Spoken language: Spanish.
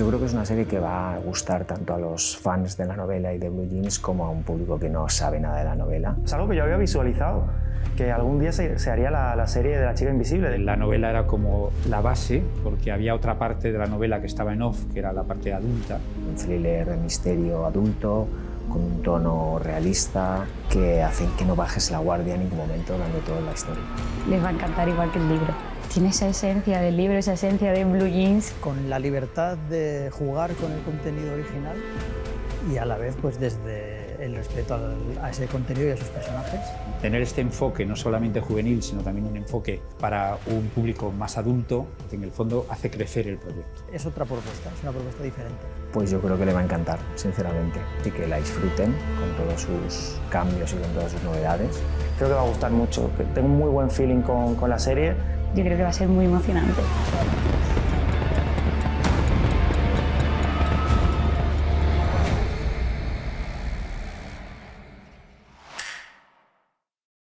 yo creo que es una serie que va a gustar tanto a los fans de la novela y de Blue Jeans como a un público que no sabe nada de la novela. Es algo que yo había visualizado, que algún día se haría la serie de la Chica Invisible. La novela era como la base, porque había otra parte de la novela que estaba en off, que era la parte adulta. Un thriller de misterio adulto, con un tono realista, que hacen que no bajes la guardia en ningún momento, dando toda la historia. Les va a encantar igual que el libro. Tiene esa esencia del libro, esa esencia de Blue Jeans. Con la libertad de jugar con el contenido original y a la vez pues desde el respeto a ese contenido y a sus personajes. Tener este enfoque no solamente juvenil, sino también un enfoque para un público más adulto, que en el fondo hace crecer el proyecto. Es otra propuesta, es una propuesta diferente. Pues yo creo que le va a encantar, sinceramente. Así que la disfruten con todos sus cambios y con todas sus novedades. Creo que va a gustar mucho, tengo un muy buen feeling con la serie. Yo creo que va a ser muy emocionante.